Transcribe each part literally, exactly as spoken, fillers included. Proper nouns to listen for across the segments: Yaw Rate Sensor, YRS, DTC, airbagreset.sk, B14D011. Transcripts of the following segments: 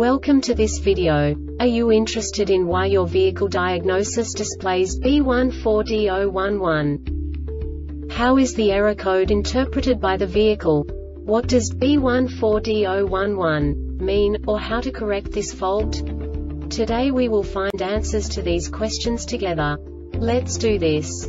Welcome to this video. Are you interested in why your vehicle diagnosis displays B one four D zero one one? How is the error code interpreted by the vehicle? What does B one four D zero one one mean, or how to correct this fault? Today we will find answers to these questions together. Let's do this.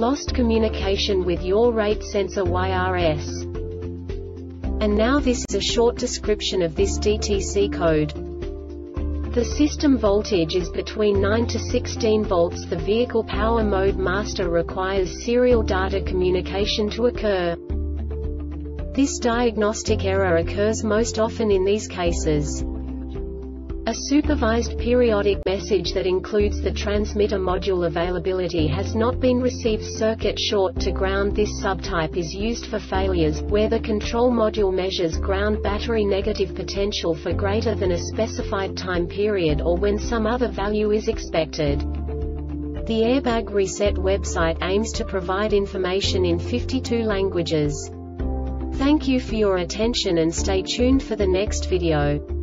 lost communication with Yaw Rate Sensor Y R S. And now this is a short description of this D T C code. The system voltage is between nine to sixteen volts. The vehicle power mode master requires serial data communication to occur. This diagnostic error occurs most often in these cases. A supervised periodic message that includes the transmitter module availability has not been received. Circuit short to ground. This subtype is used for failures where the control module measures ground battery negative potential for greater than a specified time period, or when some other value is expected. The Airbag Reset website aims to provide information in fifty-two languages. Thank you for your attention and stay tuned for the next video.